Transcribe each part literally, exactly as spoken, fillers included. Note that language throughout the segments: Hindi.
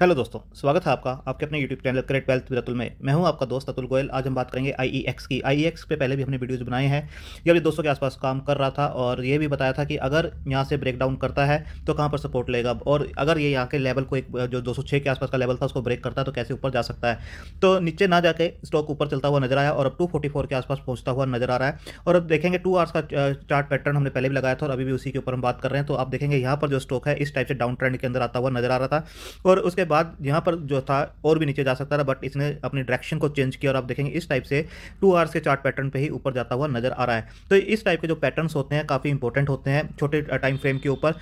हेलो दोस्तों, स्वागत है आपका आपके अपने YouTube channel create wealth with Atul में। मैं हूं आपका दोस्त अतुल गोयल। आज हम बात करेंगे आई ई एक्स की। आई ई एक्स पे पहले भी हमने वीडियोस बनाए हैं। ये अभी दोस्तों के आसपास काम कर रहा था और ये भी बताया था कि अगर यहाँ से ब्रेकडाउन करता है तो कहाँ पर सपोर्ट लेगा, और अगर ये यहाँ के लेवल को एक जो दो सौ छः के आसपास का लेवल था उसको ब्रेक करता है तो कैसे ऊपर जा सकता है। तो नीचे ना जाके स्टॉक ऊपर चलता हुआ नजर आया और अब टू फोर्टी फोर के आसपास पहुँचता हुआ नजर आ रहा है। और अब देखेंगे टू आवर्स का चार्ट पैटर्न हमने पहले भी लगाया था और अभी भी उसी के ऊपर हम बात कर रहे हैं। तो आप देखेंगे यहाँ पर जो स्टॉक है इस टाइप से डाउन ट्रेंड के अंदर आता हुआ नजर आ रहा था और उसके बाद यहाँ पर जो था और भी नीचे जा सकता था, बट इसने अपनी डायरेक्शन को चेंज किया और आप देखेंगे इस टाइप से टू आवर्स के चार्ट पैटर्न पे ही ऊपर जाता हुआ नजर आ रहा है। तो इस टाइप के जो पैटर्न्स होते हैं काफ़ी इंपॉर्टेंट होते हैं छोटे टाइम फ्रेम के ऊपर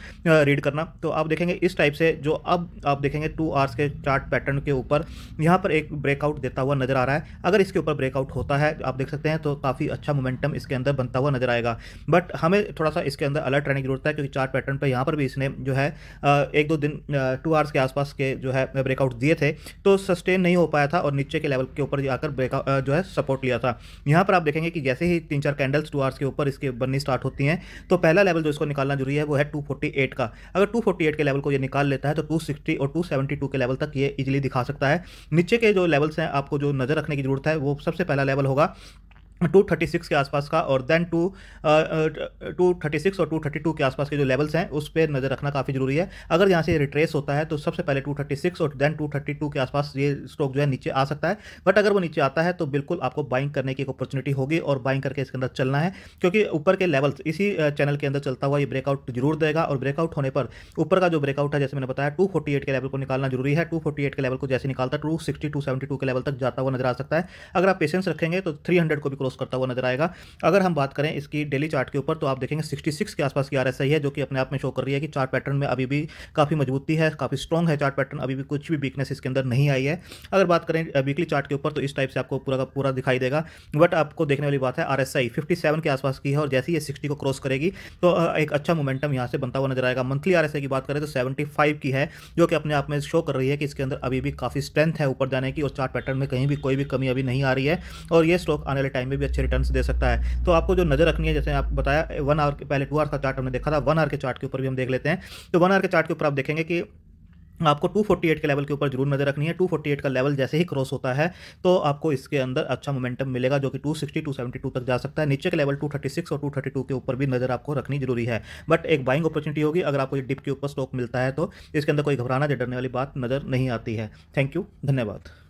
रीड करना। तो आप देखेंगे इस टाइप से जो अब आप देखेंगे टू आवर्स के चार्ट पैटर्न के ऊपर यहाँ पर एक ब्रेकआउट देता हुआ नजर आ रहा है। अगर इसके ऊपर ब्रेकआउट होता है आप देख सकते हैं तो काफ़ी अच्छा मोमेंटम इसके अंदर बनता हुआ नजर आएगा, बट हमें थोड़ा सा इसके अंदर अलर्ट रहने की जरूरत है क्योंकि चार्ट पैटर्न पर यहाँ पर भी इसने जो है एक दो दिन टू आवर्स के आसपास के जो है ब्रेकआउट दिए थे तो सस्टेन नहीं हो पाया था और नीचे के लेवल के ऊपर जाकर ब्रेकआउट जो है सपोर्ट लिया था। यहाँ पर आप देखेंगे कि जैसे ही तीन चार कैंडल्स टू आवर्स के ऊपर इसके बननी स्टार्ट होती हैं तो पहला लेवल जो इसको निकालना जरूरी है वो है टू फोर्टी एट का। अगर टू फोर्टी एट के लेवल को ये निकाल लेता है तो टू सिक्सटी और टू सेवेंटी टू के लेवल तक ये इजिली दिखा सकता है। नीचे के जो लेवल्स हैं आपको जो नजर रखने की जरूरत है वो सबसे पहला लेवल होगा टू थर्टी सिक्स के आसपास का और then two two thirty six और टू थर्टी टू के आसपास के जो लेवल्स हैं उस पर नज़र रखना काफ़ी जरूरी है। अगर यहाँ से रिट्रेस होता है तो सबसे पहले टू थर्टी सिक्स और देन टू थर्टी टू के आसपास ये स्टॉक जो है नीचे आ सकता है, बट अगर वो नीचे आता है तो बिल्कुल आपको बाइंग करने की एक अपॉर्चुनिटी होगी और बाइंग करके इसके अंदर चलना है क्योंकि ऊपर के लेवल्स इसी चैनल के अंदर चलता हुआ ये ब्रेकआउट जरूर देगा। और ब्रेकआउट होने पर ऊपर का जो ब्रेकआउट है जैसे मैंने बताया टू फोर्टी एट के लेवल को निकालना जरूरी है। टू फोर्टी एट के लेवल को जैसे निकालता है two sixty two seventy two के लेवल तक जाता हुआ नजर आ सकता है। अगर आप पेशेंस रखेंगे तो थ्री हंड्रेड को भी क्रॉस करता हुआ नजर आएगा। अगर हम बात करें इसकी डेली चार्ट के ऊपर तो आप देखेंगे सिक्सटी सिक्स के आसपास की आरएसआई है जो कि अपने आप में शो कर रही है कि चार्ट पैटर्न में अभी भी काफी मजबूती है, काफी स्ट्रांग है चार्ट पैटर्न, अभी भी कुछ भी वीकनेस इसके अंदर नहीं आई है। अगर बात करें वीकली चार्ट के ऊपर तो इस टाइप से आपको पूरा का पूरा दिखाई देगा, बट आपको देखने वाली बात है आरएसआई फिफ्टी सेवन के आसपास की है और जैसे ही सिक्सटी को क्रॉस करेगी तो एक अच्छा मोमेंटम यहाँ से बनता हुआ नजर आएगा। मंथली आरएसआई की बात करें तो सेवेंटी फाइव की है जो कि अपने आप में शो कर रही है कि इसके अंदर अभी भी काफी स्ट्रेंथ है ऊपर जाने की और चार्ट पैटर्न में कहीं भी कोई भी कमी अभी नहीं आ रही है और यह स्टॉक आने वाले टाइम में भी अच्छे रिटर्न्स दे सकता है। तो आपको जो नजर रखनी है जैसे आप बताया वन आवर के पहले टू आवर का चार्ट हमने देखा था, वन आवर के चार्ट के ऊपर भी हम देख लेते हैं। तो वन आवर के चार्ट के ऊपर आप देखेंगे कि आपको टू फोर्टी एट के लेवल के ऊपर जरूर नजर रखनी है। टू फोर्टी एट का लेवल जैसे ही क्रॉस होता है तो आपको इसके अंदर अच्छा मोमेंटम मिलेगा जो कि two sixty two seventy two तक जा सकता है। नीचे के लेवल टू थर्टी सिक्स और टू थर्टी टू के ऊपर भी नज़र आपको रखनी जरूरी है, बट एक बाइंग अपॉर्चुनिटी होगी अगर आपको ये डिप के ऊपर स्टॉक मिलता है तो इसके अंदर कोई घबराना या डरने वाली बात नज़र नहीं आती है। थैंक यू, धन्यवाद।